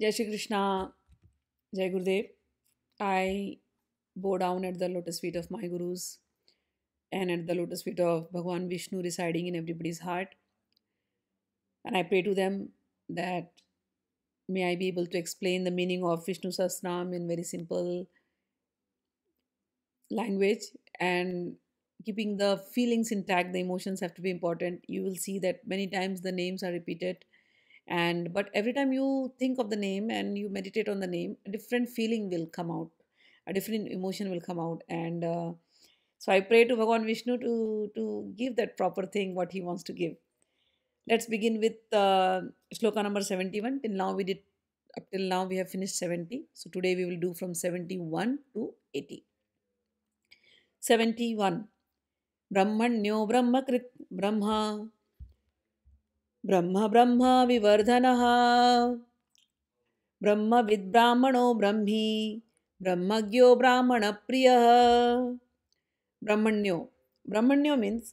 Jai Shri Krishna, Jai Gurudev. I bow down at the lotus feet of my Gurus and at the lotus feet of Bhagwan Vishnu residing in everybody's heart. And I pray to them that may I be able to explain the meaning of Vishnu Sahasranam in very simple language, and keeping the feelings intact. The emotions have to be important. You will see that many times the names are repeated. But every time you think of the name and you meditate on the name, a different feeling will come out, a different emotion will come out. And so I pray to Bhagavan Vishnu to give that proper thing what he wants to give. Let's begin with shloka number 71. Up till now we have finished 70. So today we will do from 71 to 80. 71. Brahmanyo Brahmakrit Brahma. Brahma Brahma Vivardhanaha. Brahma Vid Brahmano Brahmi. Brahmagnya Brahmanapriyaha. Brahmanyo. Brahmanyo means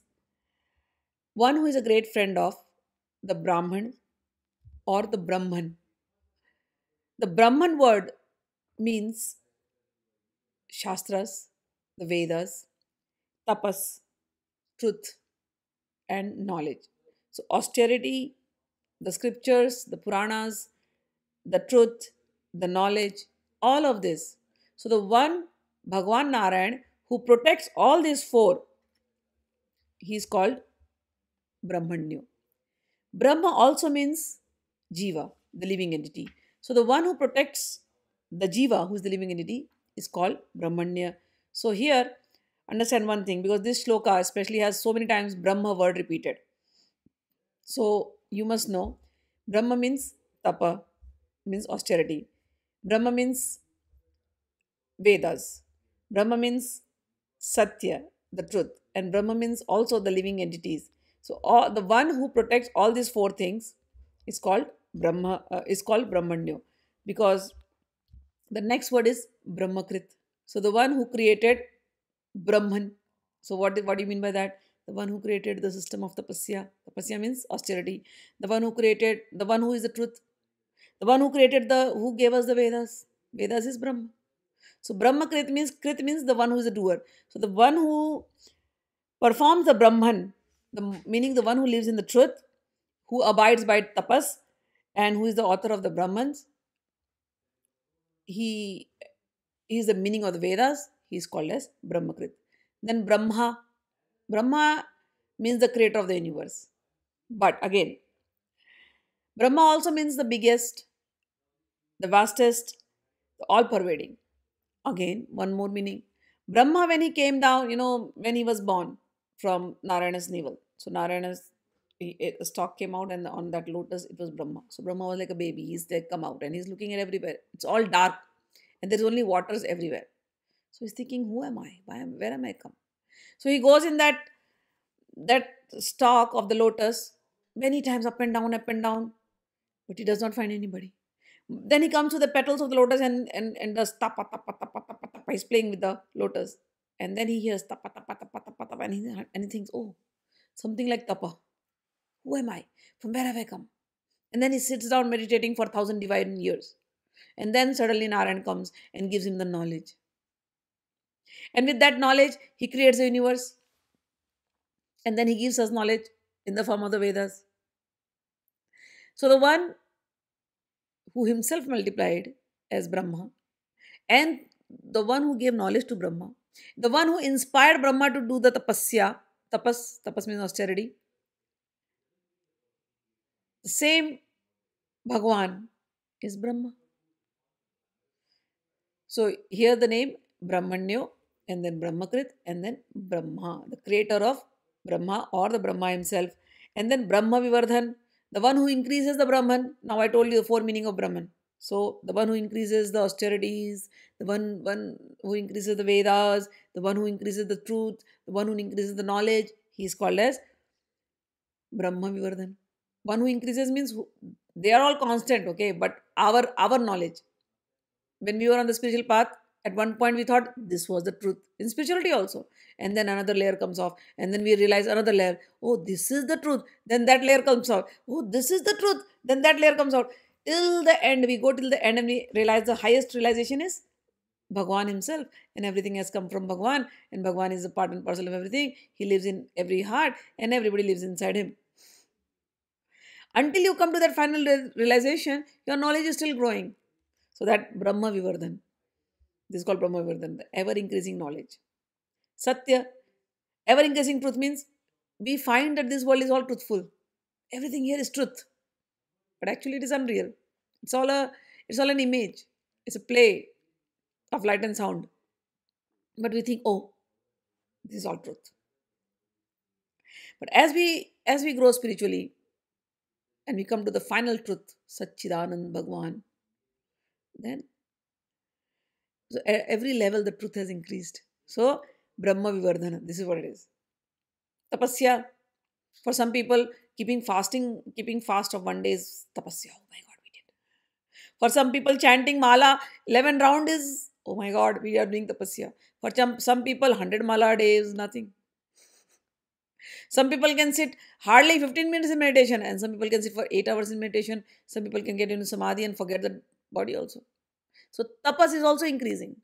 one who is a great friend of the Brahman or the Brahman. The Brahman word means Shastras, the Vedas, Tapas, truth and knowledge. So austerity, the scriptures, the Puranas, the truth, the knowledge, all of this. So the one Bhagwan Narayan who protects all these four, he is called Brahmanyo. Brahma also means Jiva, the living entity. So the one who protects the Jiva, who is the living entity, is called Brahmanya. So here, understand one thing, because this shloka especially has so many times Brahma word repeated. So you must know, Brahma means tapa, means austerity. Brahma means Vedas. Brahma means Satya, the truth. And Brahma means also the living entities. So the one who protects all these four things is called Brahma, is called Brahmanyo, because the next word is Brahmakrit. So the one who created Brahman. So what do you mean by that? The one who created the system of tapasya. Tapasya means austerity. The one who created, the one who is the truth. The one who created who gave us the Vedas. Vedas is Brahma. So Brahmakrit means, Krit means the one who is the doer. So the one who performs the Brahman, meaning the one who lives in the truth, who abides by tapas, and who is the author of the Brahmans, he is the meaning of the Vedas, he is called as Brahmakrit. Then Brahma. Brahma means the creator of the universe. But again, Brahma also means the biggest, the vastest, the all-pervading. Again, one more meaning. Brahma, when he came down, you know, when he was born from Narayana's navel. So Narayana's stalk came out, and on that lotus, it was Brahma. So Brahma was like a baby. He's like come out and he's looking at everywhere. It's all dark and there's only waters everywhere. So he's thinking, who am I? Where am I come? So he goes in that stalk of the lotus many times, up and down, but he does not find anybody. Then he comes to the petals of the lotus and does tapa, tapa, tapa, tapa, tapa. He's playing with the lotus. And then he hears tapa, tapa, tapa, tapa, tapa, and he thinks, oh, something like tapa. Who am I? From where have I come? And then he sits down meditating for 1,000 divine years. And then suddenly Narayan comes and gives him the knowledge. And with that knowledge, he creates the universe. And then he gives us knowledge in the form of the Vedas. So the one who himself multiplied as Brahma, and the one who gave knowledge to Brahma, the one who inspired Brahma to do the tapasya, tapas means austerity, the same Bhagwan is Brahma. So here the name Brahmanyo, and then Brahmakrit, and then Brahma, the creator of Brahma or the Brahma himself. And then Brahma Vivardhan, the one who increases the Brahman. Now I told you the four meanings of Brahman. So the one who increases the austerities, the one who increases the Vedas, the one who increases the truth, the one who increases the knowledge, he is called as Brahma Vivardhan. One who increases means they are all constant, okay, but our knowledge. When we were on the spiritual path, at one point we thought this was the truth, in spirituality also. And then another layer comes off. And then we realize another layer. Oh, this is the truth. Then that layer comes out. Oh, this is the truth. Then that layer comes out. Till the end, we go till the end and we realize the highest realization is Bhagwan himself, and everything has come from Bhagwan, and Bhagwan is a part and parcel of everything. He lives in every heart and everybody lives inside him. Until you come to that final realization, your knowledge is still growing. So that Brahma Vivardhan, this is called Brahma Vivardhan, the ever-increasing knowledge. Satya, ever-increasing truth means we find that this world is all truthful. Everything here is truth. But actually it is unreal. It's all an image. It's a play of light and sound. But we think, oh, this is all truth. But as we grow spiritually, and we come to the final truth, Satchidanand Bhagwan, then so at every level the truth has increased. So, Brahma Vivardhana, this is what it is. Tapasya, for some people, keeping fast of one day is tapasya. Oh my God, we did. For some people, chanting mala 11 round is, oh my God, we are doing tapasya. For some people, 100 mala a day is nothing. Some people can sit hardly 15 minutes in meditation, and some people can sit for 8 hours in meditation. Some people can get into samadhi and forget the body also. So tapas is also increasing.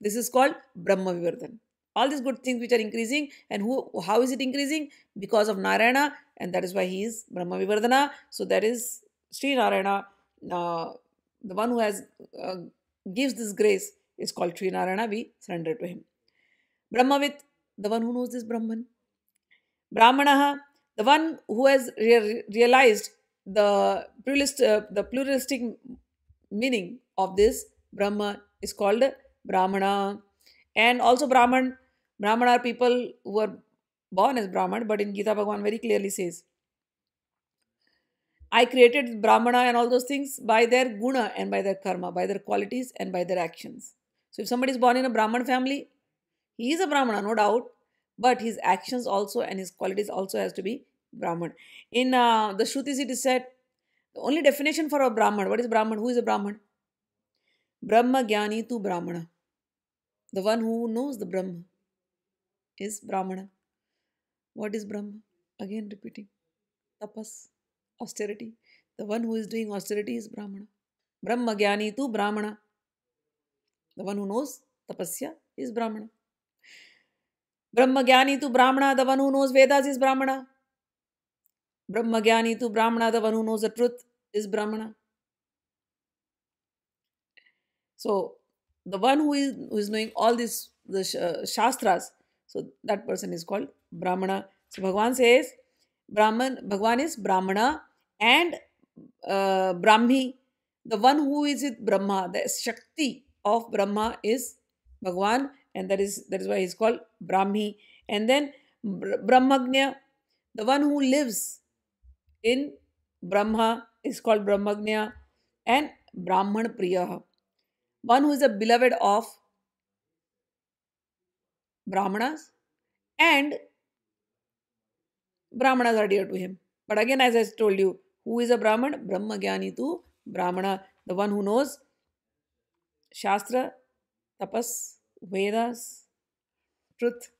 This is called Brahma Vivardhan. All these good things which are increasing, and how is it increasing? Because of Narayana, and that is why he is Brahma Vivardhana. So that is Sri Narayana, the one who gives this grace is called Sri Narayana. We surrender to him. Brahmavit, the one who knows this Brahman. Brahmanaha, the one who has realized the pluralistic meaning of this Brahma is called Brahmana. And also Brahman. Brahman are people who are born as Brahman, but in Gita Bhagavan very clearly says, I created Brahmana and all those things by their guna and by their karma, by their qualities and by their actions. So if somebody is born in a Brahman family, he is a Brahmana, no doubt, but his actions also and his qualities also has to be Brahman. In the Shrutis it is said, the only definition for a Brahman, what is Brahman, who is a Brahman? Brahmagyani tu Brahmana. The one who knows the Brahma is Brahmana. What is Brahma? Again repeating. Tapas, austerity. The one who is doing austerity is Brahmana. Brahma Jnani tu Brahmana. The one who knows tapasya is Brahmana. Brahma Jnani tu Brahmana. The one who knows Vedas is Brahmana. Brahma Jnani tu Brahmana. The one who knows the truth is Brahmana. So, the one who is knowing all these shastras, so that person is called Brahmana. So Bhagavan says, Bhagavan is Brahmana and Brahmi, the one who is with Brahma, the Shakti of Brahma is Bhagavan, and that is why he is called Brahmi. And then Brahmagnya, the one who lives in Brahma is called Brahmagnya, and Brahmanpriyaha, one who is a beloved of Brahmanas, and Brahmanas are dear to him. But again, as I told you, who is a Brahman? Brahma Jnani tu Brahmana, the one who knows Shastra, Tapas, Vedas, truth.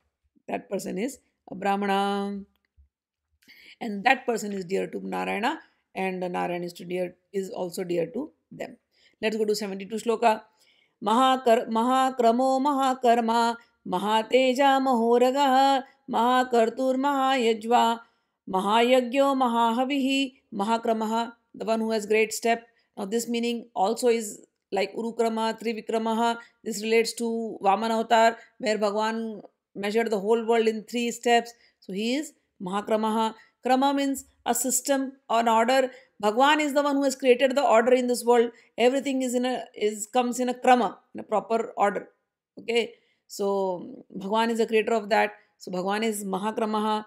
That person is a Brahmana. And that person is dear to Narayana, and Narayana is also dear to them. Let's go to 72 shloka. Mahakramo Mahakarma Mahateja Mahoragaha Mahakartur Mahayajva Mahayagyo Mahahavihi Mahakramaha, the one who has great step. Now this meaning also is like Urukrama, Trivikramaha. This relates to Vamanavatar, where Bhagavan measured the whole world in 3 steps. So he is Mahakramaha. Krama means a system or an order. Bhagwan is the one who has created the order in this world. Everything comes in a krama, in a proper order. Okay, so Bhagwan is the creator of that. So Bhagwan is Mahakramaha.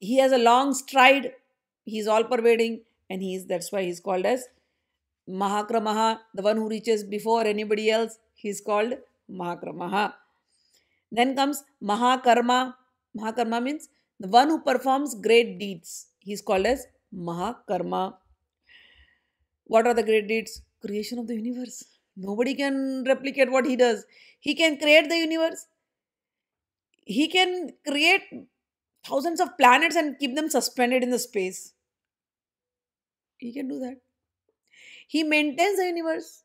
He has a long stride. He is all pervading, and that's why he is called as Mahakramaha. The one who reaches before anybody else, he is called Mahakramaha. Then comes Mahakarma. Mahakarma means the one who performs great deeds. He is called as Mahakarma. What are the great deeds? Creation of the universe. Nobody can replicate what he does. He can create the universe. He can create thousands of planets and keep them suspended in the space. He can do that. He maintains the universe.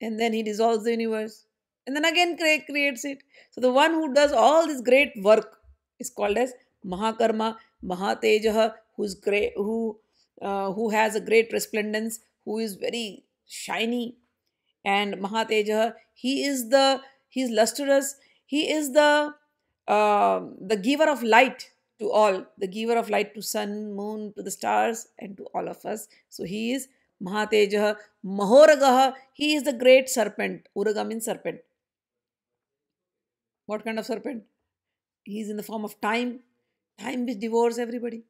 And then he dissolves the universe. And then again creates it. So the one who does all this great work is called as Mahakarma, Mahateja, who has a great resplendence, who is very shiny. And Mahateja, he is lustrous. He is the giver of light to all. The giver of light to sun, moon, to the stars and to all of us. So he is Mahateja. Mahoragaha, he is the great serpent. Uraga means serpent. What kind of serpent? He is in the form of time. Time which devours everybody.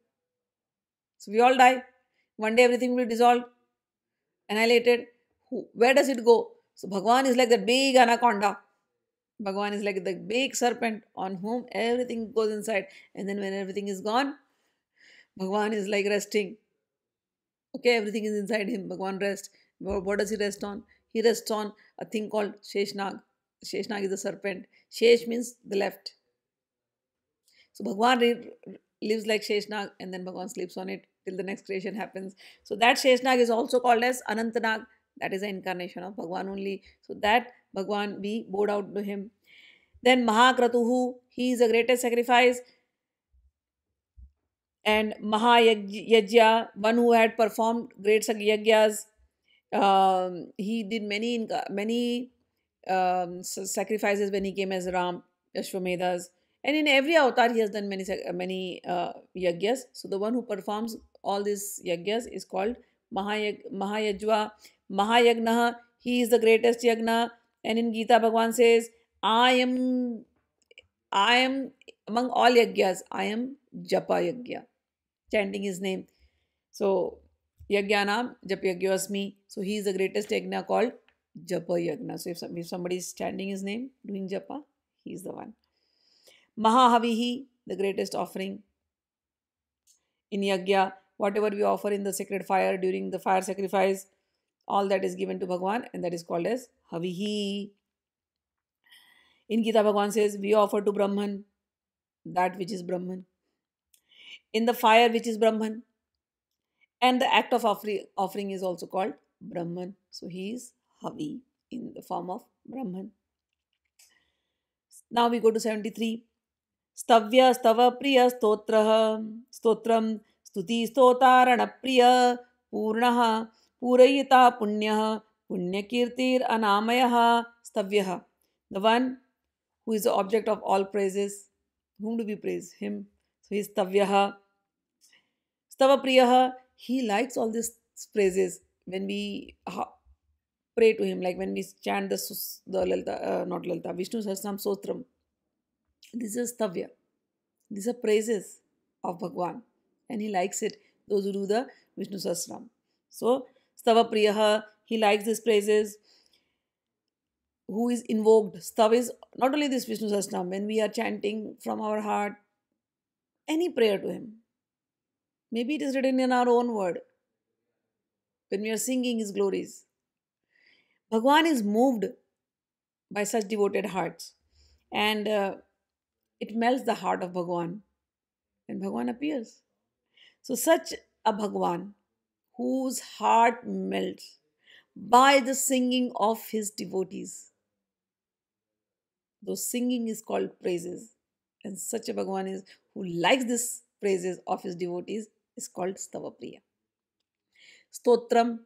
So we all die. One day everything will dissolve. Annihilated. Where does it go? So Bhagavan is like that big anaconda. Bhagavan is like the big serpent on whom everything goes inside. And then when everything is gone, Bhagavan is like resting. Okay, everything is inside him. Bhagavan rests. What does he rest on? He rests on a thing called Sheshnag. Sheshnag is a serpent. Shesh means the left. So Bhagavan lives like Sheshnag and then Bhagavan sleeps on it till the next creation happens. So that Sheshnag is also called as Anantanag. That is the incarnation of Bhagavan only. So that Bhagavan be bowed out to him. Then Mahakratuhu, he is the greatest sacrifice. And Mahayajya, one who had performed great yajnas. He did many sacrifices when he came as Ram, Ashwamedhas. And in every avatar he has done many yajnas. So the one who performs all these yajnas is called Mahayajva. Mahayagna, he is the greatest yagna. And in Gita, Bhagavan says, I am among all yagnas, I am Japa Yagna, chanting his name. So, Yagyanam, Japa Yagyasmi. So, he is the greatest yagna called Japa Yagna. So, if somebody is chanting his name, doing japa, he is the one. Mahahavihi, the greatest offering in yagya. Whatever we offer in the sacred fire during the fire sacrifice, all that is given to Bhagavan and that is called as Havihi. In Gita, Bhagavan says, we offer to Brahman that which is Brahman. In the fire which is Brahman. And the act of offering is also called Brahman. So he is Havi in the form of Brahman. Now we go to 73. Stavya, Stavapriya, Stotram, Stutihi, Stota, Ranapriyaha, Puranas. Purayita punyaha, punyakirtir anamayaha stavyaha. The one who is the object of all praises. Whom do we praise? Him. So he is stavyaha. Stavapriyaha, he likes all these praises. When we pray to him, like when we chant the Vishnu Sahasranama Stotram. This is stavya. These are praises of Bhagavan. And he likes it. Those who do the Vishnu Sahasranama. So, Stavapriyaha, he likes these praises. Who is invoked? Stav is not only this Vishnu Sahasranam. When we are chanting from our heart, any prayer to him. Maybe it is written in our own word. When we are singing his glories. Bhagavan is moved by such devoted hearts. And it melts the heart of Bhagavan. And Bhagavan appears. So such a Bhagavan, whose heart melts by the singing of his devotees. Though singing is called praises, and such a Bhagavan is who likes this praises of his devotees is called Stavapriya. Stotram.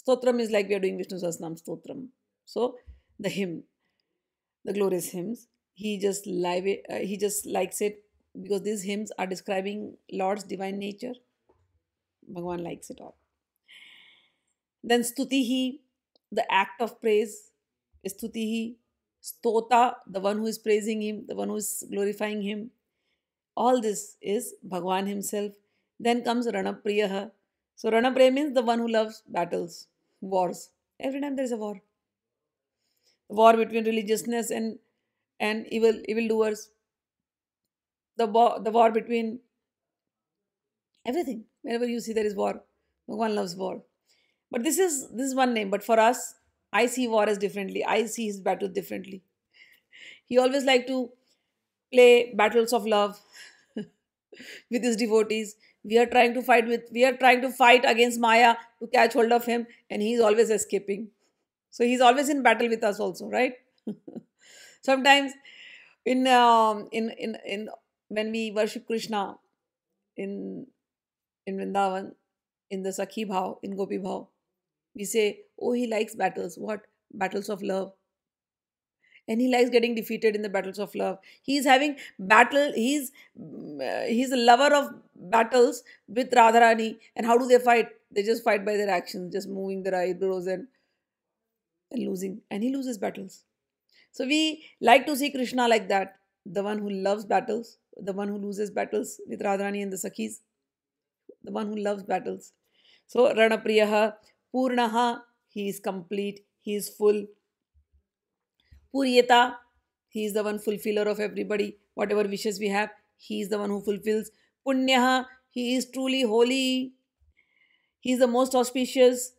Stotram is like we are doing Vishnu Sahasranam Stotram. So the hymn, the glorious hymns, he just likes it because these hymns are describing Lord's divine nature. Bhagavan likes it all. Then Stutihi, the act of praise, is Stutihi. Stota, the one who is praising him, the one who is glorifying him. All this is Bhagavan himself. Then comes Ranapriyaha. So Ranapriya means the one who loves battles, wars. Every time there is a war. War between religiousness and evildoers. The war between everything. Whenever you see there is war. Bhagavan loves war. But this is one name. But for us, I see war as differently. I see his battle differently. He always liked to play battles of love with his devotees. We are trying to fight against Maya to catch hold of him, and he is always escaping. So he is always in battle with us also, right? Sometimes when we worship Krishna in Vrindavan, in the Sakhi Bhav, in Gopi Bhav, we say, oh, he likes battles. What? Battles of love. And he likes getting defeated in the battles of love. He is having battle. He's a lover of battles with Radharani. And how do they fight? They just fight by their actions, just moving their eyebrows and losing. And he loses battles. So we like to see Krishna like that. The one who loves battles. The one who loses battles with Radharani and the Sakhis. The one who loves battles. So Ranapriyaha, Punyaha, he is complete. He is full. Puryeta, he is the one fulfiller of everybody. Whatever wishes we have, he is the one who fulfills. Punyaha, he is truly holy. He is the most auspicious.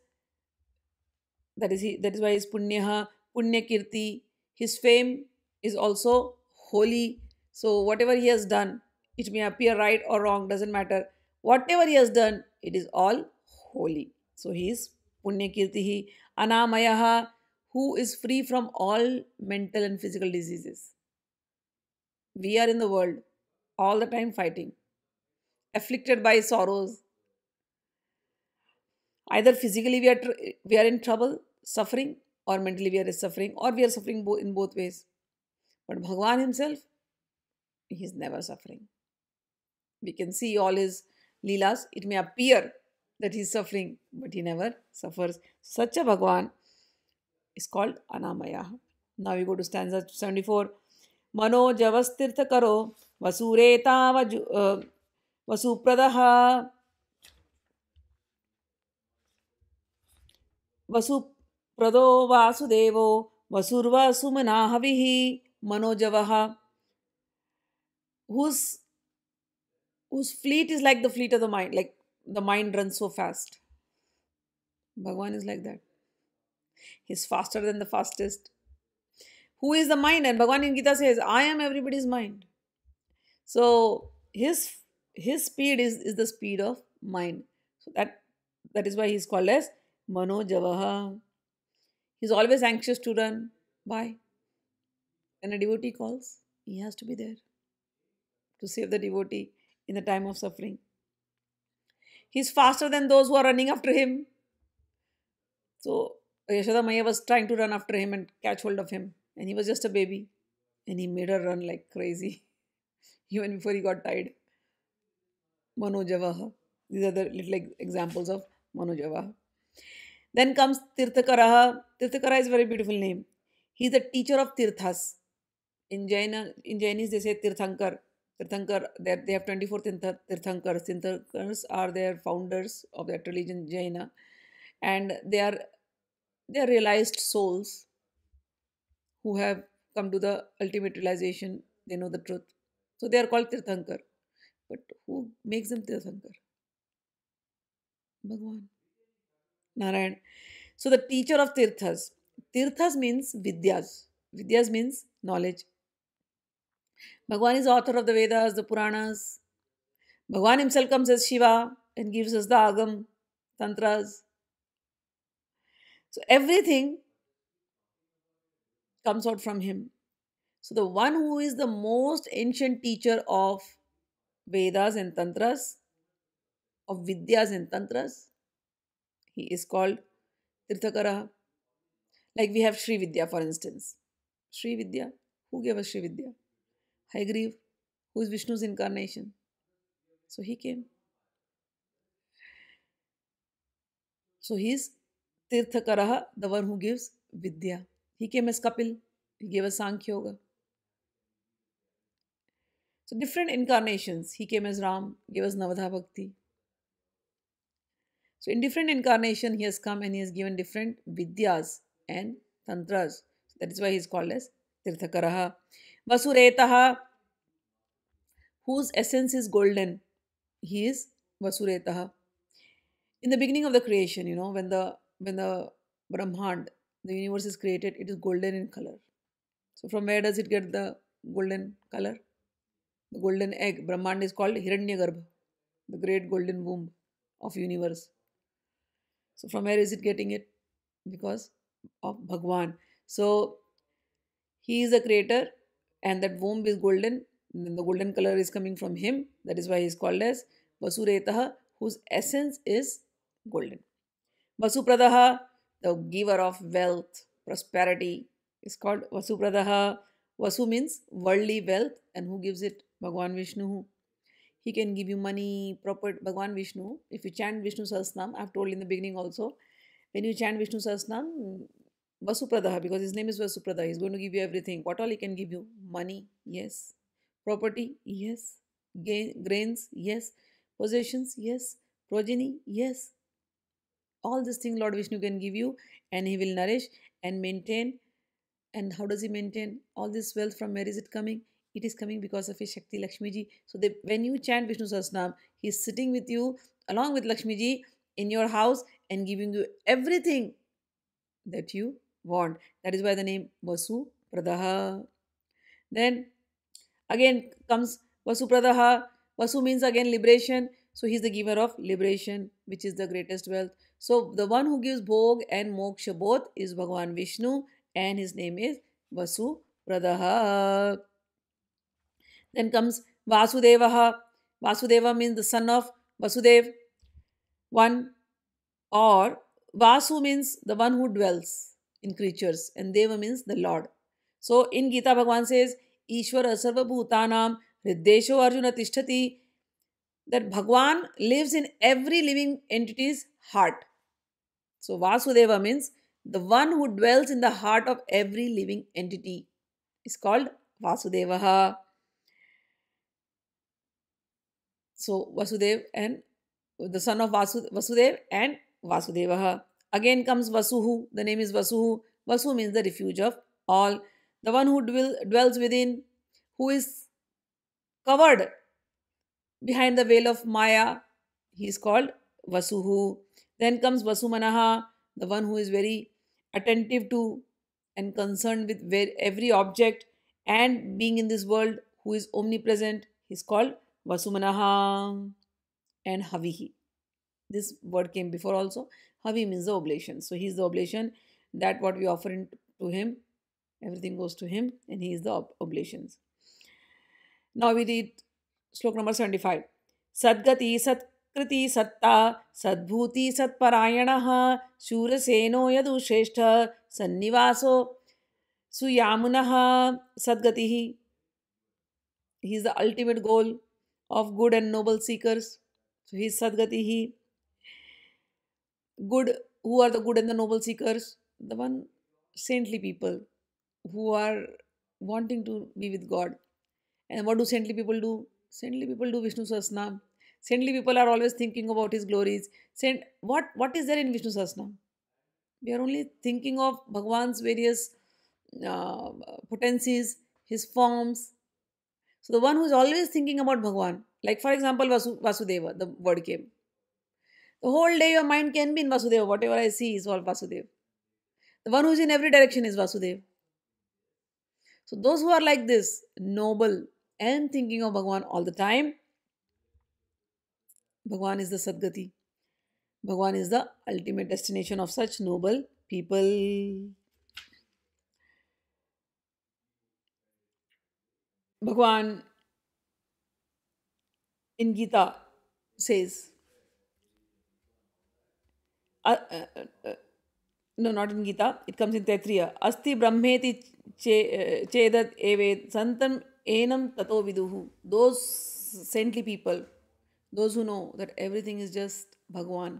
That is why he is Punyaha. Punyakirti, his fame is also holy. So whatever he has done, it may appear right or wrong, doesn't matter. Whatever he has done, it is all holy. So he is Punyakirtihi. Anamayaha, who is free from all mental and physical diseases. We are in the world all the time fighting, afflicted by sorrows. Either physically we are in trouble, suffering, or mentally we are suffering, or we are suffering in both ways. But Bhagavan himself, he is never suffering. We can see all his leelas. It may appear that he is suffering, but he never suffers. Such a Bhagavan is called Anamayaha. Now we go to stanza 74. Manojavastirtha karo vasureta vasupradaha vasuprado vasudevo vasurva sumanahavihi Manojavaha. Whose fleet is like the fleet of the mind, like the mind runs so fast. Bhagavan is like that. He is faster than the fastest. Who is the mind? And Bhagavan in Gita says, I am everybody's mind. So his speed is the speed of mind. So that is why he is called as Manojavaha. He is always anxious to run. Why? When a devotee calls, he has to be there to save the devotee in the time of suffering. He is faster than those who are running after him. So Yashoda Maya was trying to run after him and catch hold of him. And he was just a baby. And he made her run like crazy. Even before he got tired. Manojavaha. These are the little examples of Manojavaha. Then comes Tirthakaraha. Tirthakara is a very beautiful name. He is the teacher of Tirthas. In Jainis they say Tirthankar. Tirthankar, they have 24 Tirthankars. Tirthankars are their founders of that religion, Jaina. And they are realized souls who have come to the ultimate realization. They know the truth. So they are called Tirthankar. But who makes them Tirthankar? Bhagavan. Narayan. So the teacher of Tirthas. Tirthas means Vidyas. Vidyas means knowledge. Bhagavan is author of the Vedas, the Puranas. Bhagavan himself comes as Shiva and gives us the Agam, Tantras. So everything comes out from him. So the one who is the most ancient teacher of Vedas and Tantras, of Vidyas and Tantras, he is called Tirthakara. Like we have Sree Vidya, for instance. Sree Vidya. Who gave us Sree Vidya? Haigriva, who is Vishnu's incarnation. So he came. So he is Tirthakaraha, the one who gives Vidya. He came as Kapil. He gave us Sankhya Yoga. So different incarnations. He came as Ram. Gave us Navadha Bhakti. So in different incarnation, he has come and he has given different Vidyas and Tantras. So that is why he is called as Tirthakaraha. Vasuretaha, whose essence is golden. He is Vasuretaha. In the beginning of the creation, you know, when the Brahman, the universe is created, it is golden in color. So from where does it get the golden color? The golden egg. Brahman is called Hiranyagarbha. the great golden womb of universe. So from where is it getting it? Because of Bhagwan. So he is a creator and that womb is golden. And then the golden color is coming from him. That is why he is called as Vasuretaha, whose essence is golden. Vasupradaha, the giver of wealth, prosperity, is called Vasupradaha. Vasu means worldly wealth, and who gives it? Bhagwan Vishnu. He can give you money, property. Bhagwan Vishnu, if you chant Vishnu Sahasranam, I have told in the beginning also, when you chant Vishnu Sahasranam, Vasupradaha, because his name is Vasupradaha, he is going to give you everything. What all he can give you? Money, yes. Property, yes. Grains, yes. Possessions, yes. Progeny, yes. All these things Lord Vishnu can give you, and he will nourish and maintain. And how does he maintain all this wealth? From where is it coming? It is coming because of his Shakti Lakshmi Ji. So when you chant Vishnu Sahasranam, he is sitting with you along with Lakshmi Ji in your house and giving you everything that you want. That is why the name Vasupradaha. Then again comes Vasupradaha. Vasu means again liberation. So he is the giver of liberation, which is the greatest wealth. So the one who gives bhog and moksha both is Bhagavan Vishnu. And his name is Vasupradaha. Then comes Vasudevaha. Vasudeva means the son of Vasudev. One, or Vasu means the one who dwells in creatures. And Deva means the Lord. So in Gita, Bhagavan says, Ishwara Sarva Bhutanam Riddesho Arjuna Tishthati. That Bhagavan lives in every living entity's heart. So Vasudeva means the one who dwells in the heart of every living entity is called Vasudevaha. So Vasudev and the son of Vasudev and Vasudevaha. Again comes Vasuhu. The name is Vasuhu. Vasu means the refuge of all. The one who dwells within, who is covered behind the veil of Maya, he is called Vasuhu. Then comes Vasumanaha, the one who is very attentive to and concerned with every object and being in this world, who is omnipresent, is called Vasumanaha. And Havihi, this word came before also. Havi means the oblation. So he is the oblation, that what we offer to him, everything goes to him, and he is the oblations. Now we read slok number 75. Sadgati Sat Kriti Satta Sadbhuti Satparayanaha Shuraseno Yadu Sheshtha Sannivaso Suyamunaha Sadgatihi. He is the ultimate goal of good and noble seekers. So he is Sadgatihi. Good, who are the good and the noble seekers? The one saintly people who are wanting to be with God. And what do saintly people do? Saintly people do Vishnu Sahasranam. Saintly people are always thinking about his glories. What is there in Vishnu Sahasranam? We are only thinking of Bhagavan's various potencies, his forms. So the one who is always thinking about Bhagavan, like for example Vasudeva, the word came. The whole day your mind can be in Vasudeva. Whatever I see is all Vasudeva. The one who is in every direction is Vasudeva. So those who are like this, noble and thinking of Bhagavan all the time, Bhagavan is the Sadgati. Bhagavan is the ultimate destination of such noble people. Bhagavan in Gita says, no, not in Gita, it comes in Taittiriya. Asti brahmeti chedat eved santam enam tato viduhu. Those saintly people, those who know that everything is just Bhagavan,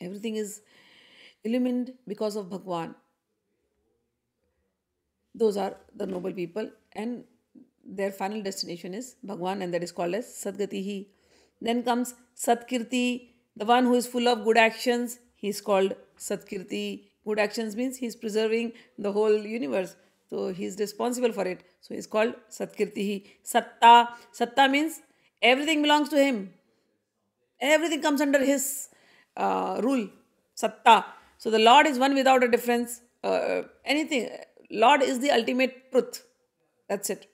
everything is illumined because of Bhagavan, those are the noble people, and their final destination is Bhagavan, and that is called as Sadgatihi. Then comes Satkirti, the one who is full of good actions, he is called Satkirti. Good actions means he is preserving the whole universe. So he is responsible for it. So he is called Satkirtihi. Satta, Satta means everything belongs to him. Everything comes under his rule. Satta. So the Lord is one without a difference. Anything. Lord is the ultimate truth. That's it.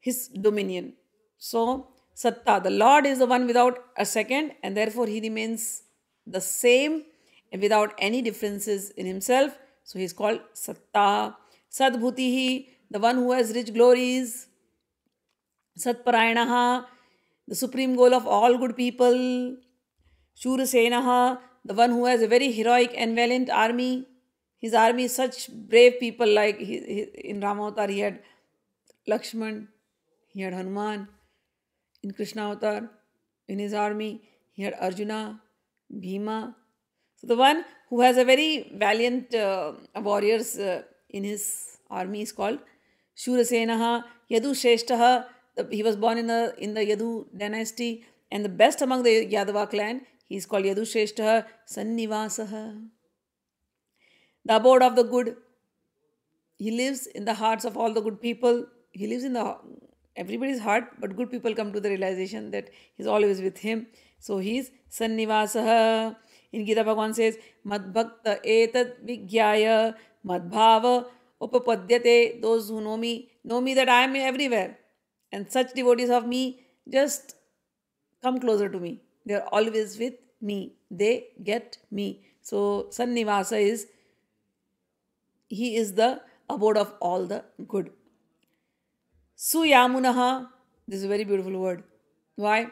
His dominion. So Satta, the Lord is the one without a second, and therefore he remains the same and without any differences in himself. So he is called Satta. Sadbhutihi, the one who has rich glories. Satparayanaha, the supreme goal of all good people. Shurasenaha, the one who has a very heroic and valiant army. His army is such brave people, like in Ramavatar he had Lakshman, he had Hanuman. In Krishnavatar, in his army, he had Arjuna, Bhima. So the one who has a very valiant warriors in his army is called Shurasenaha. Yadu Sheshtaha, he was born in the Yadu dynasty, and the best among the Yadava clan, he is called Yadu Sheshtaha. Sannivasaha, the abode of the good. He lives in the hearts of all the good people. He lives in everybody's heart, but good people come to the realization that he is always with him. So he is Sannivasaha. In Gita, Bhagavan says, Madbhakta etad vigyaya madbhava upapadyate. Those who know me that I am everywhere. And such devotees of me just come closer to me. They are always with me. They get me. So Sannivasa is, he is the abode of all the good. Suyamunaha, this is a very beautiful word. Why?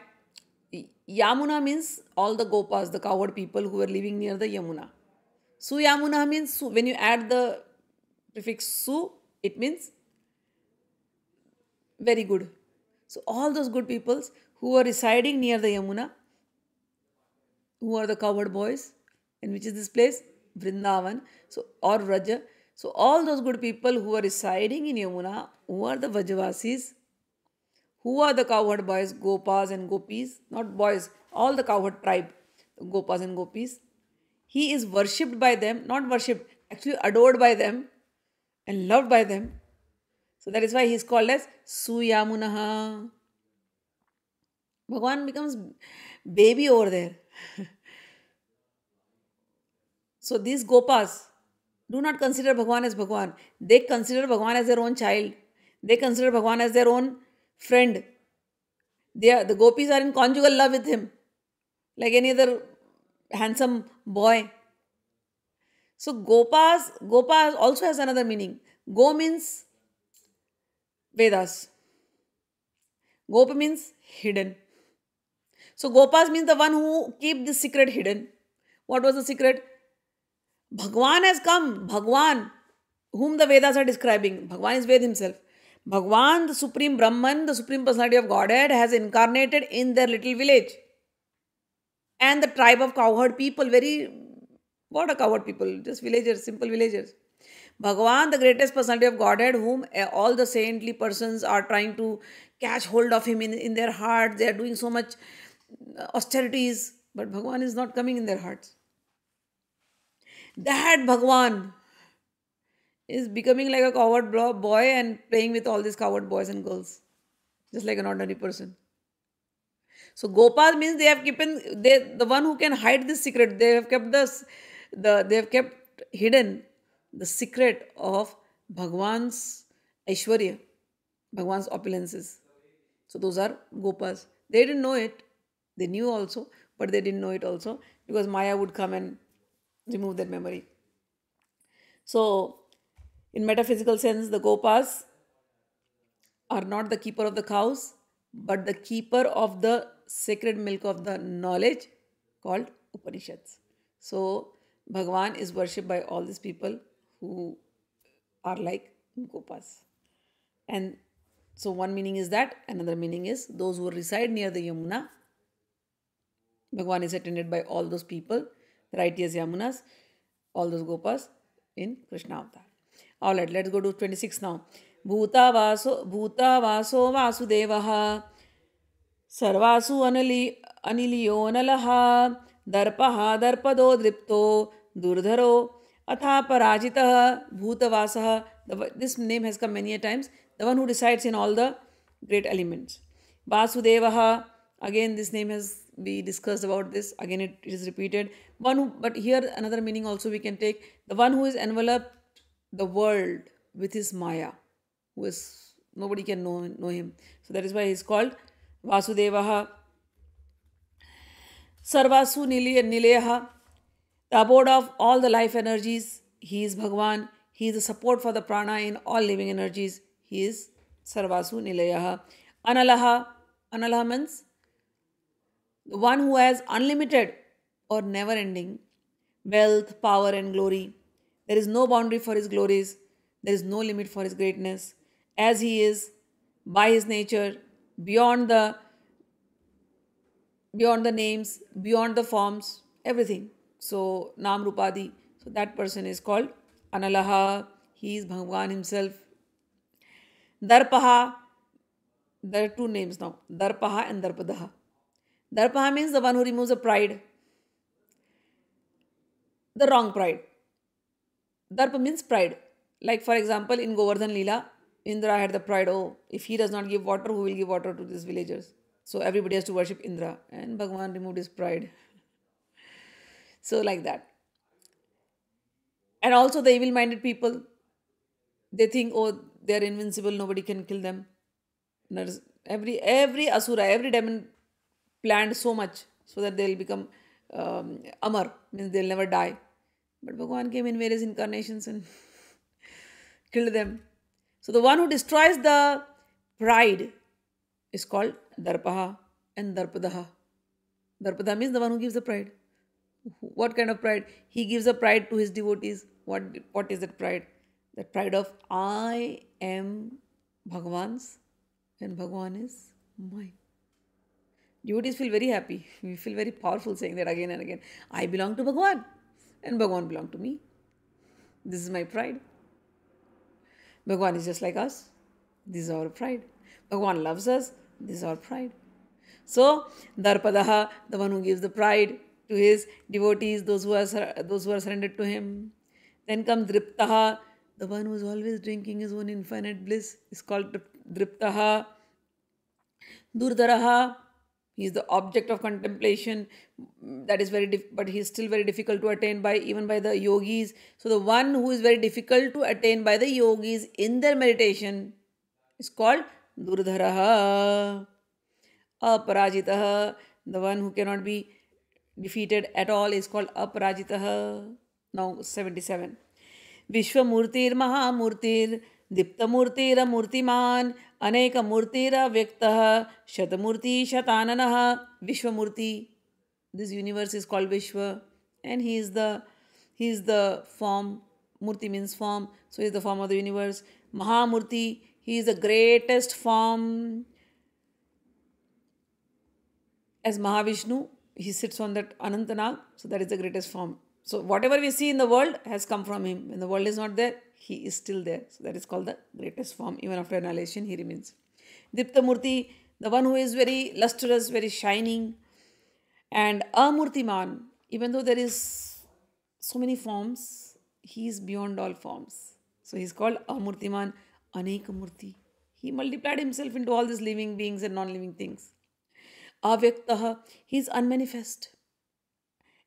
Yamuna means all the gopas, the cowherd people who were living near the Yamuna. Suyamunaha means, su, when you add the prefix su, it means very good. So all those good peoples who are residing near the Yamuna, who are the cowherd boys, and which is this place? Vrindavan, so, or Vraja. So all those good people who are residing in Yamuna, who are the Vrajavasis, who are the cowherd boys, Gopas and Gopis, not boys, all the cowherd tribe, Gopas and Gopis. He is worshipped by them, not worshipped, actually adored by them and loved by them. So that is why he is called as Suyamunaha. Bhagavan becomes baby over there. So these Gopas do not consider Bhagavan as Bhagavan. They consider Bhagavan as their own child. They consider Bhagavan as their own friend. The Gopis are in conjugal love with him, like any other handsome boy. So Gopas also has another meaning. Go means Vedas. Gopa means hidden. So Gopas means the one who keep the secret hidden. What was the secret? Bhagavan has come. Bhagavan, whom the Vedas are describing. Bhagavan is Ved himself. Bhagavan, the Supreme Brahman, the Supreme Personality of Godhead, has incarnated in their little village. And the tribe of cowherd people, what are cowherd people? Just villagers, simple villagers. Bhagavan, the greatest personality of Godhead, whom all the saintly persons are trying to catch hold of him in their heart. They are doing so much austerities, but Bhagavan is not coming in their hearts. That Bhagavan is becoming like a cowherd boy and playing with all these cowherd boys and girls, just like an ordinary person. So Gopas means they have kept, the one who can hide this secret. They have kept they have kept hidden the secret of Bhagavan's Aishwarya, Bhagavan's opulences. So those are Gopas. They didn't know it. They knew also, but they didn't know it also because Maya would come and remove that memory. So in metaphysical sense, the Gopas are not the keeper of the cows, but the keeper of the sacred milk of the knowledge called Upanishads. So Bhagavan is worshipped by all these people who are like Gopas. And so one meaning is that, another meaning is those who reside near the Yamuna. Bhagavan is attended by all those people, the righteous Yamunas, all those Gopas in Krishna Avatar. Alright, let's go to 26 now. Bhuta vaso vasudevaha sarvasu aniliyonalaha darpaha darpado dripto durdharo atha parajitaha bhutavasaha. This name has come many a times. The one who resides in all the great elements. Vasudevaha, again this name has we discussed about this. Again it is repeated. But here another meaning also we can take. The one who is enveloped the world with his Maya, who is nobody can know him. So that is why he is called वासुदेवः सर्वासु निलयः, the abode of all the life energies. He is Bhagavan. He is the support for the prana in all living energies. He is Sarvasu Nilayaha. Analaha. Analaha means the one who has unlimited or never-ending wealth, power and glory. There is no boundary for his glories. There is no limit for his greatness. As he is, by his nature, beyond the names, beyond the forms, everything. So, Naam Rupadi. So, that person is called Analaha. He is Bhagavan himself. Darpaha. There are two names now. Darpaha and Darpadaha. Darpaha means the one who removes the pride. The wrong pride. Darpa means pride. Like for example, in Govardhan Leela, Indra had the pride. Oh, if he does not give water, who will give water to these villagers? So, everybody has to worship Indra. And Bhagavan removed his pride. So like that. And also the evil-minded people, they think, oh, they are invincible, nobody can kill them. Every asura, every demon planned so much so that they will become amar, means they will never die. But Bhagavan came in various incarnations and killed them. So the one who destroys the pride is called Darpaha and Darpadaha. Darpada means the one who gives the pride. What kind of pride? He gives a pride to his devotees. What is that pride? That pride of I am Bhagavan's and Bhagavan is mine. Devotees feel very happy. We feel very powerful saying that again and again. I belong to Bhagavan and Bhagavan belong to me. This is my pride. Bhagavan is just like us. This is our pride. Bhagavan loves us. This is our pride. So, Darpadaha, the one who gives the pride to his devotees, those who are surrendered to him. Then comes Driptaha, the one who is always drinking his own infinite bliss is called Driptaha. Durdaraha, he is the object of contemplation, that is but he is still very difficult to attain by even by the yogis. So the one who is very difficult to attain by the yogis in their meditation is called Durdaraha. Aparajitaha, the one who cannot be defeated at all is called Aparajitaha. Now 77. Vishwamurtir Mahamurtir Diptamurtira Murtiman Anekamurtira Vyaktaha Shatamurti Shatananaha. Vishwamurti. This universe is called Vishwa and he is the form. Murti means form. So he is the form of the universe. Mahamurti. He is the greatest form. As Mahavishnu, he sits on that Anantanag, so that is the greatest form. So whatever we see in the world has come from him. When the world is not there, he is still there. So that is called the greatest form. Even after annihilation, he remains. Diptamurti, the one who is very lustrous, very shining. And Amurtiman, even though there is so many forms, he is beyond all forms. So he is called Amurtiman, Anekamurti. He multiplied himself into all these living beings and non-living things. Avyaktaha, he is unmanifest.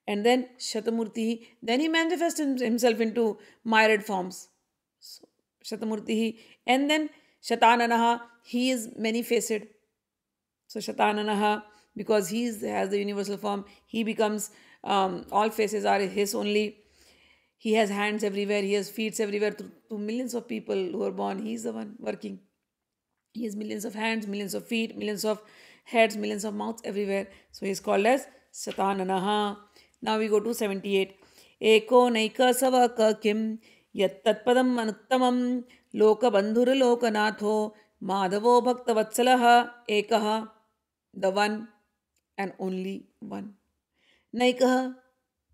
And then Shatamurtihi, then he manifests himself into myriad forms. So, Shatamurtihi, and then Shatananaha, he is many-faced. So Shatananaha, because he has the universal form, he becomes, all faces are his only. He has hands everywhere, he has feet everywhere. To millions of people who are born, he is the one working. He has millions of hands, millions of feet, millions of heads, millions of mouths everywhere. So he is called as Shatananaha. Now we go to 78. Eko naika savaka kim yat tatpadam anuttamam loka bandhura lokanatho madhavo bhakta vatsalaha ekaha. The one and only one. Naikaha,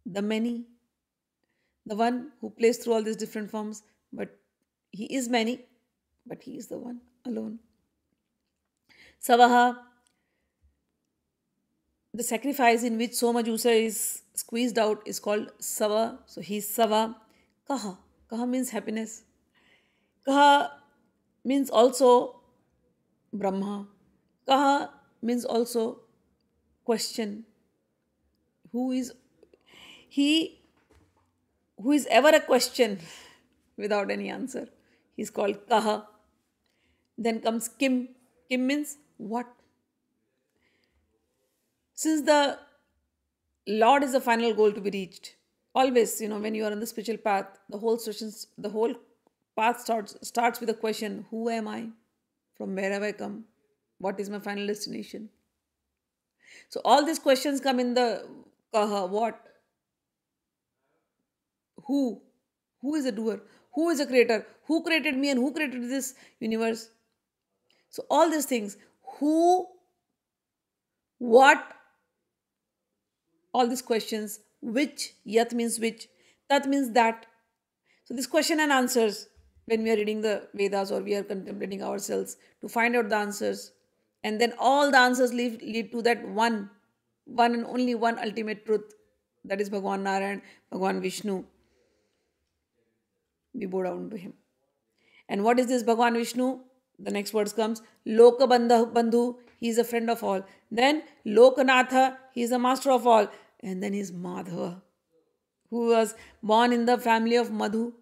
the many. The one who plays through all these different forms. But he is many. But he is the one alone. Savaha, the sacrifice in which so much user is squeezed out is called Sava. So he is Sava. Kaha. Kaha means happiness. Kaha means also Brahma. Kaha means also question. Who is he who is ever a question without any answer? He is called Kaha. Then comes Kim. Kim means what? Since the Lord is the final goal to be reached, always, when you are on the spiritual path, the whole path starts with the question, who am I? From where have I come? What is my final destination? So all these questions come in the what? Who? Who is the doer? Who is the creator? Who created me and who created this universe? So all these things, who, what, all these questions, which, yat means which, tat means that. So this question and answers, when we are reading the Vedas or we are contemplating ourselves to find out the answers, and then all the answers lead to that one and only one ultimate truth, that is Bhagavan Narayan, Bhagavan Vishnu. We bow down to him. And what is this Bhagavan Vishnu? The next verse comes, Loka Bandhu, he is a friend of all. Then Lokanatha, he is a master of all. And then he is Madhava, who was born in the family of Madhu.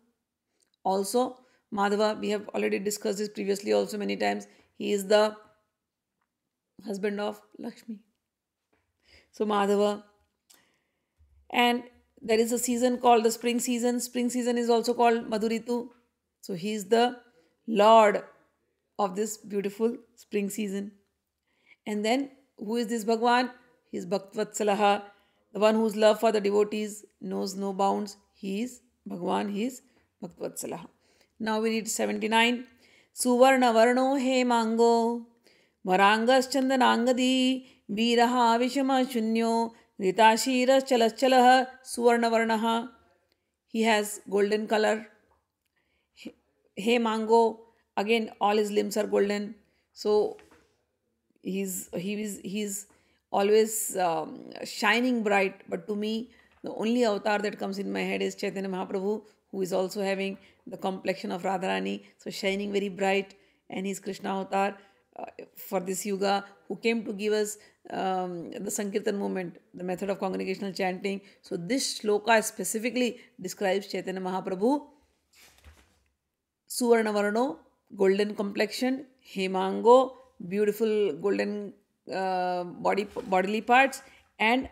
Also, Madhava, we have already discussed this previously also many times. He is the husband of Lakshmi. So Madhava. And there is a season called the spring season. Spring season is also called Madhuritu. So he is the Lord of this beautiful spring season. And then who is this Bhagwan? He is Bhaktvatsalaha, the one whose love for the devotees knows no bounds. He is Bhagwan, he is Bhaktvatsalaha. Now we read 79. Suvarna Varno He Mango Varangas Chandanangadi Viraha Vishama Shunyo Ritashira Chalaschalaha Suvarnavarnaha. He has golden color. He Mango, again, all his limbs are golden. So he's always shining bright. But to me, the only avatar that comes in my head is Chaitanya Mahaprabhu, who is also having the complexion of Radharani. So shining very bright. And his Krishna avatar for this yuga, who came to give us the Sankirtan movement, the method of congregational chanting. So this shloka specifically describes Chaitanya Mahaprabhu. Suvarnavarno, golden complexion. Hemango, beautiful golden bodily parts. And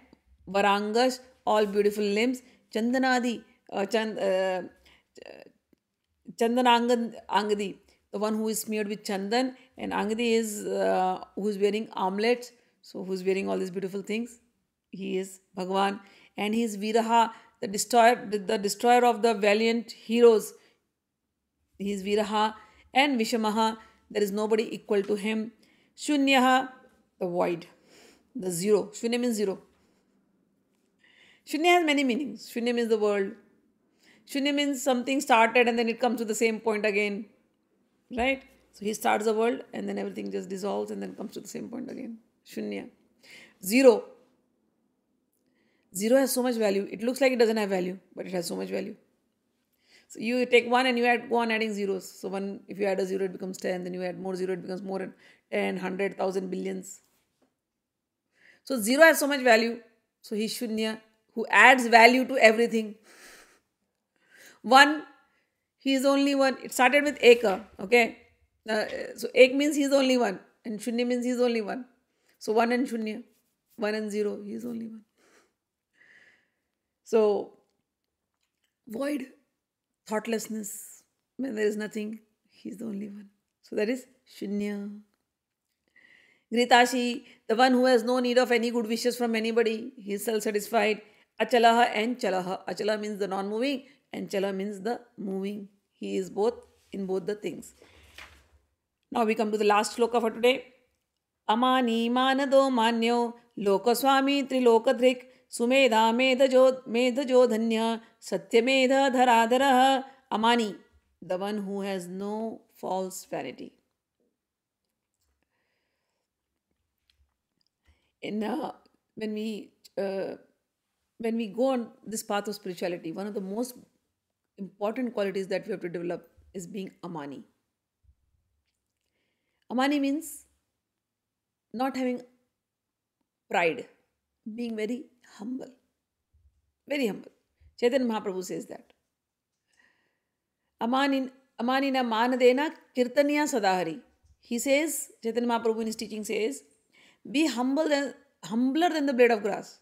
Varangas, all beautiful limbs. Chandanadi, Chandanangadi, the one who is smeared with Chandan. And Angadi is who is wearing armlets. So who is wearing all these beautiful things? He is Bhagavan. And he is Viraha, the destroyer of the valiant heroes. He is Viraha. And Vishamaha, there is nobody equal to him. Shunyaha, the void, the zero. Shunya means zero. Shunya has many meanings. Shunya means the world. Shunya means something started and then it comes to the same point again. Right? So he starts the world and then everything just dissolves and then comes to the same point again. Shunya. Zero. Zero has so much value. It looks like it doesn't have value, but it has so much value. So you take one and you go on adding zeros. So one, if you add a zero, it becomes 10. Then you add more zero, it becomes more 10, 100, 1,000, billions. So zero has so much value. So he is Shunya, who adds value to everything. One, he is only one. It started with Eka, okay? So Ek means he is only one. And Shunya means he is only one. So 1 and Shunya, 1 and 0, he is only 1. So, void, thoughtlessness, when there is nothing, he is the only one. So that is Shunya. Gritashi, the one who has no need of any good wishes from anybody, he is self-satisfied. Achalaha and Chalaha. Achala means the non-moving and Chala means the moving. He is both in both the things. Now we come to the last shloka for today. Amani manado manyo lokaswami trilokadrik sumedha medhajodhanya satyamedha dharadharaha. Amani, the one who has no false vanity. When we go on this path of spirituality, one of the most important qualities that we have to develop is being Amani. Amani means not having pride, being very humble. Very humble. Chaitanya Mahaprabhu says that. Amanina manadena kirtaniya sadahari. He says, Chaitanya Mahaprabhu in his teaching says, be humble and humbler than the blade of grass.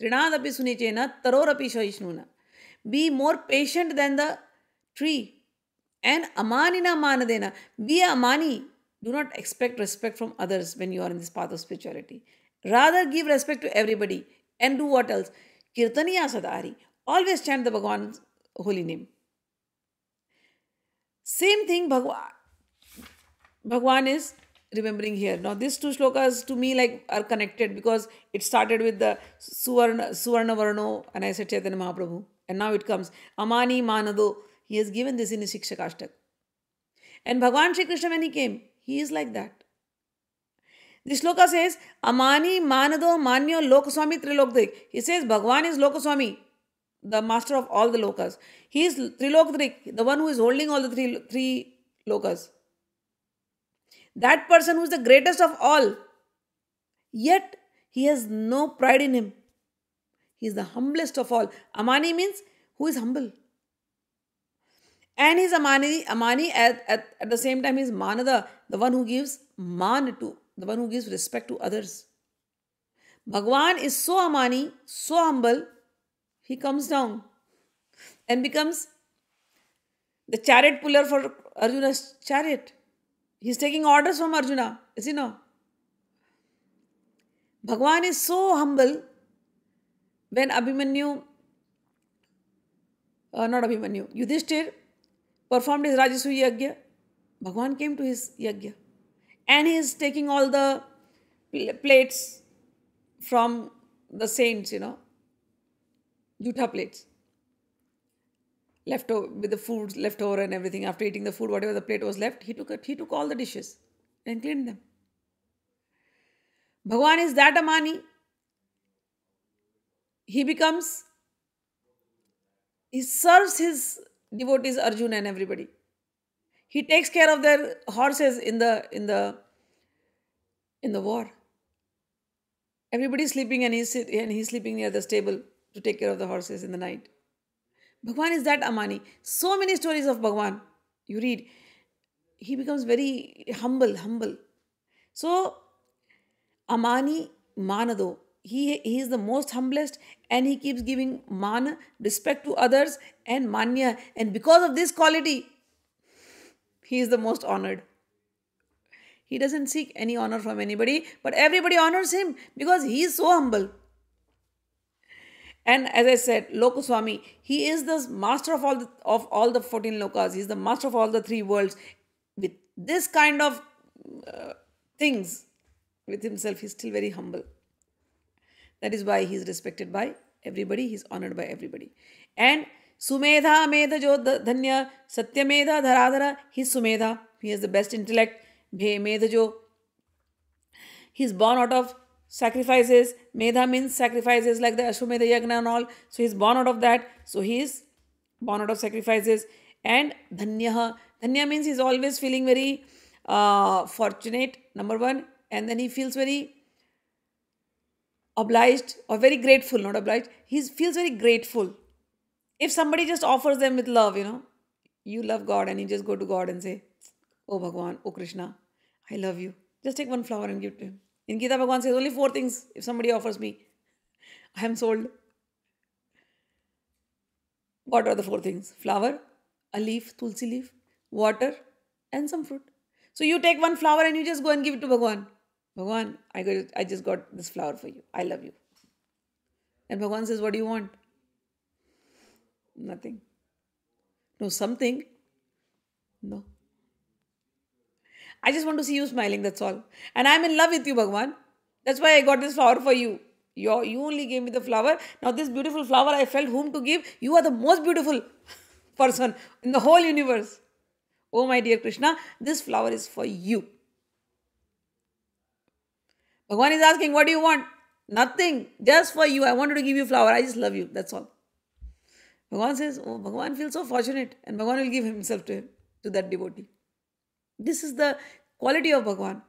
Trinadapi sunichena tarorapi shaishnuna. Be more patient than the tree. And amanina manadena. Be a amani. Do not expect respect from others when you are in this path of spirituality. Rather give respect to everybody. And do what else? Kirtaniya sadari. Always chant the Bhagavan's holy name. Same thing Bhagwan is remembering here. Now these two shlokas to me like are connected because it started with the Suvarna Varano and I said Chaitanya Mahaprabhu. And now it comes Amani Manado. He has given this in his Shiksha Kashtak. And Bhagavan Shri Krishna when he came, he is like that. This shloka says, Amani Manado Manyo Lokaswami Trilokdrik. He says Bhagavan is Lokaswami, the master of all the lokas. He is Trilokdrik, the one who is holding all the three lokas. That person who is the greatest of all. Yet he has no pride in him. He is the humblest of all. Amani means who is humble. And he is Amani at the same time he is Manada, the one who gives man to, the one who gives respect to others. Bhagavan is so Amani, so humble, he comes down and becomes the chariot puller for Arjuna's chariot. He is taking orders from Arjuna, is he not? Bhagavan is so humble when Yudhishthir performed his Rajasuya Yagya. Bhagavan came to his Yagya. And he is taking all the plates from the saints, Jutha plates. Left over, with the food left over and everything. After eating the food, whatever the plate was left, he took all the dishes and cleaned them. Bhagavan is that Amani. He serves his devotees, Arjuna and everybody. He takes care of their horses in the war. Everybody is sleeping and he's sleeping near the stable to take care of the horses in the night. Bhagavan is that Amani. So many stories of Bhagavan you read. He becomes very humble. So, Amani Manado. He is the most humblest and he keeps giving man, respect to others and manya. And because of this quality, he is the most honored. He doesn't seek any honor from anybody, but everybody honors him because he is so humble. And as I said, Lokaswami, he is the master of all the 14 lokas. He is the master of all the three worlds. With this kind of things, with himself, he is still very humble. That is why he is respected by everybody. He is honored by everybody. And Sumedha, Medha, Jodha, Dhanya, Satya, Medha, Dharadhara. He is Sumedha. He has the best intellect. Bhe, Medha, Jo. He is born out of sacrifices. Medha means sacrifices like the Ashwamedha Yagna and all. So he is born out of that. So he is born out of sacrifices. And Dhanyaha. Dhanya means he is always feeling very fortunate, number one. And then he feels very obliged or very grateful, not obliged. He feels very grateful. If somebody just offers them with love, you love God and you just go to God and say, oh Bhagavan, oh Krishna, I love you. Just take one flower and give to him. In Gita, Bhagavan says only 4 things. If somebody offers me, I am sold. What are the 4 things? Flower, a leaf, tulsi leaf, water and some fruit. So you take one flower and you just go and give it to Bhagavan. Bhagavan, I just got this flower for you. I love you. And Bhagavan says, what do you want? Nothing. No, something. No. I just want to see you smiling, that's all. And I'm in love with you, Bhagavan. That's why I got this flower for you. You only gave me the flower. Now this beautiful flower, I felt whom to give. You are the most beautiful person in the whole universe. Oh, my dear Krishna, this flower is for you. Bhagavan is asking, what do you want? Nothing. Just for you. I wanted to give you flower. I just love you. That's all. Bhagavan says, oh, Bhagavan feels so fortunate. And Bhagavan will give himself to him, to that devotee. This is the quality of Bhagavan.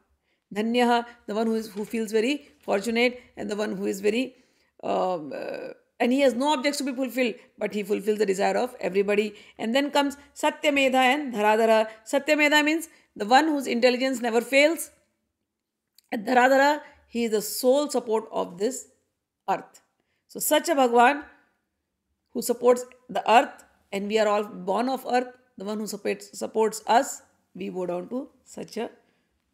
Dhanyaha, the one who feels very fortunate and the one who is very... and he has no objects to be fulfilled. But he fulfills the desire of everybody. And then comes Satyamedha and Dharadhara. Satyamedha means the one whose intelligence never fails. At Dharadhara, He is the sole support of this earth. So such a Bhagavan who supports the earth, and we are all born of earth, the one who supports us, we bow down to such a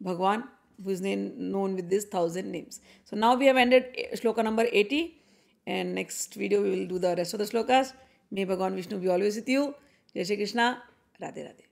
Bhagavan who is known with these 1,000 names. So now we have ended shloka number 80, and next video we will do the rest of the shlokas. May Bhagavan Vishnu be always with you. Jai Shri Krishna. Radhe Radhe.